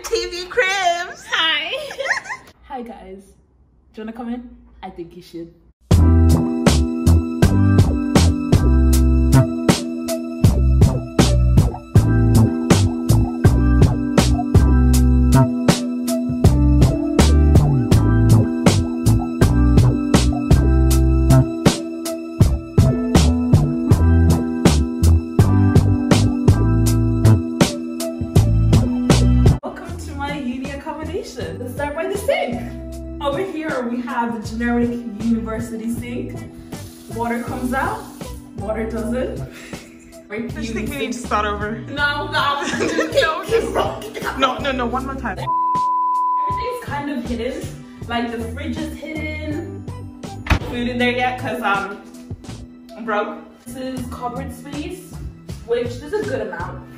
and TV Cribs. Hi. Hi guys. Do you wanna come in? I think you should. Let's start by the sink. Over here we have the generic university sink. Water comes out, water doesn't. Right? I just think we need to start over. No, one more time. Everything's kind of hidden. Like the fridge is hidden. Food in there yet? Cause I'm broke. This is cupboard space, which is a good amount.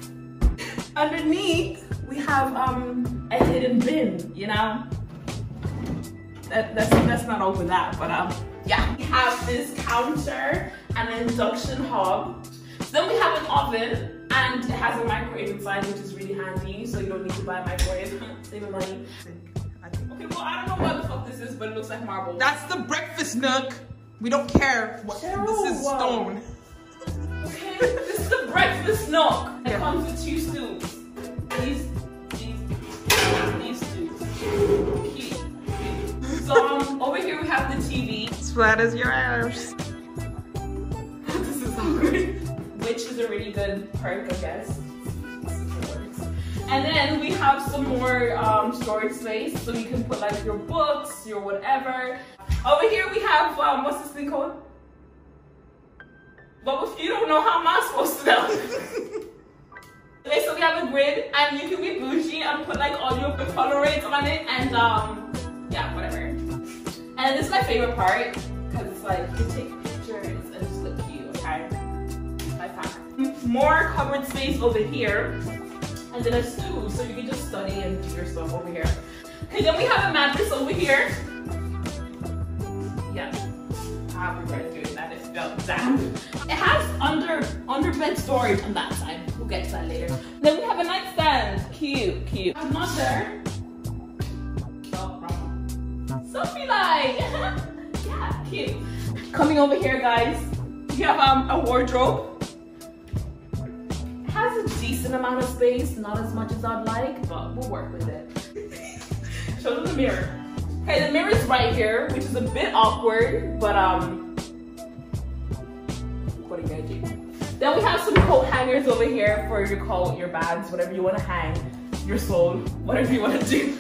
Underneath we have a hidden bin, you know? That's not all for that, but yeah. We have this counter and an induction hob. Then we have an oven and it has a microwave inside, which is really handy, so you don't need to buy a microwave. Save your money. Okay, well I don't know what the fuck this is, but it looks like marble. That's the breakfast nook. We don't care what Cheryl, this is stone. Okay, this is the breakfast nook. It comes with two stools. Over here we have the TV. It's flat as your arse. This is awkward. Which is a really good perk, I guess. And then we have some more storage space, so you can put like your books, your whatever. Over here we have, what's this thing called? But if you don't know, how am I supposed to know? Okay, so we have a grid, and you can be bougie and put like all your colorates on it, and yeah, whatever. And this is my favorite part, because it's like, you take pictures and just look cute, okay? My favorite. More cupboard space over here, and then a stool, so you can just study and do your stuff over here. Okay, then we have a mattress over here. Yeah, I regret doing that, it felt damp. It has underbed storage on that side. We'll get to that later. Then we have a nightstand. Cute, cute. I'm not there. Oh, wrong. Sophie Lai. Yeah, cute. Coming over here, guys. We have a wardrobe. It has a decent amount of space. Not as much as I'd like, but we'll work with it. Show them the mirror. Okay, the mirror's right here, which is a bit awkward, but what are you gonna do? Then we have some coat hangers over here for your coat, your bags, whatever you want to hang, your soul, whatever you want to do.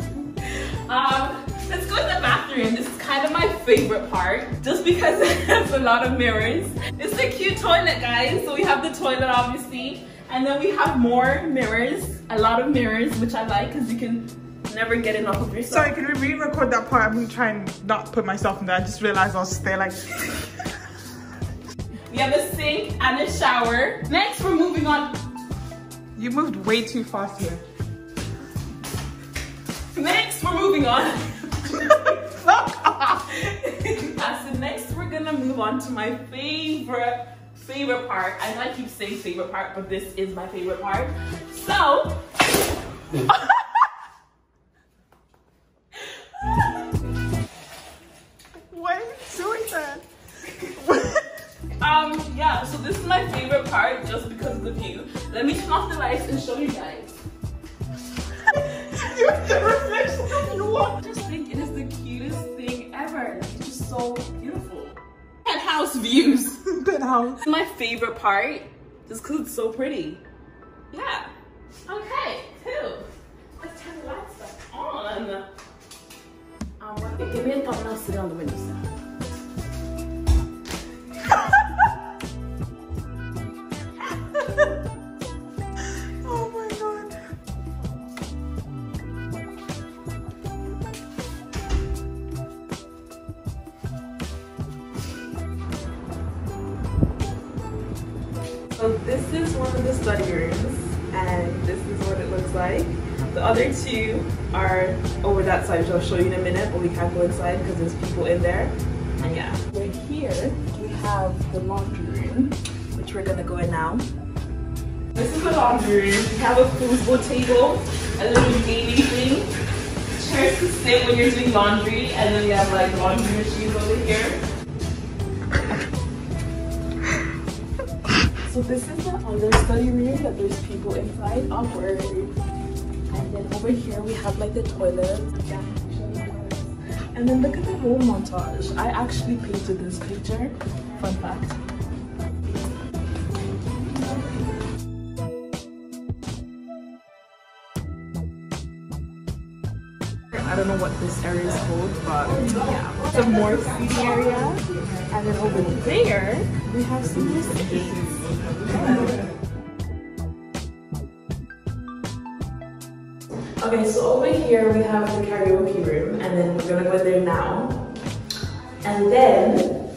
Let's go to the bathroom. This is kind of my favorite part, just because it has a lot of mirrors. It's a cute toilet, guys. So we have the toilet, obviously, and then we have more mirrors, a lot of mirrors, which I like because you can never get enough of yourself. Sorry, can we re-record that part? I'm going to try and not put myself in there. I just realized I was there like... We have a sink and a shower. Next, we're moving on. You moved way too fast here. Next, we're moving on. Fuck off. So next, we're gonna move on to my favorite part. I know I keep saying favorite part, but this is my favorite part. So. Why are you doing that? Yeah, so this is my favorite part just because of the view. Let me turn off the lights and show you guys. You have the reflection that you want. I just think it is the cutest thing ever. It's just so beautiful. Penthouse views. Penthouse. This is my favorite part just because it's so pretty. Yeah. Okay, cool. Let's turn the lights back on. Give me a cup and I'll sit on the windowsill. So this is one of the study rooms, and this is what it looks like. The other two are over that side, which I'll show you in a minute, but we can't go inside because there's people in there. And yeah. Right here, we have the laundry room, which we're gonna go in now. This is the laundry room. We have a foosball table, a little baby thing, chairs to sit when you're doing laundry, and then we have like laundry machines over here. So this is the other study room that there's people inside, awkward. And then over here we have like the toilet. Yeah, and then look at the whole montage. I actually painted this picture. Fun fact. I don't know what this area is called, but yeah. It's a more seating area. And then over there, we have some escapes. Okay, so over here we have the karaoke room, and then we're gonna go there now. And then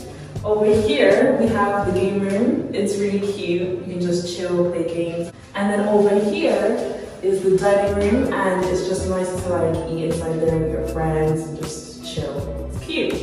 over here we have the game room. It's really cute. You can just chill, play games. And then over here is the dining room, and it's just nice to like eat inside there with your friends and just chill. It's cute.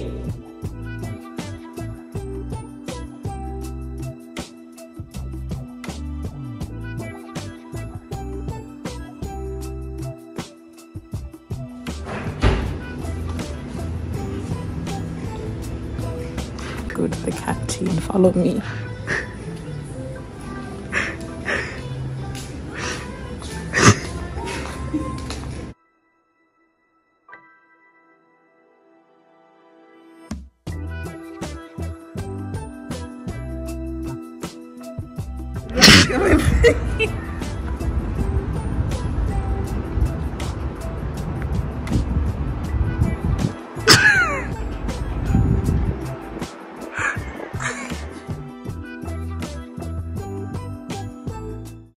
Go to the canteen, follow me.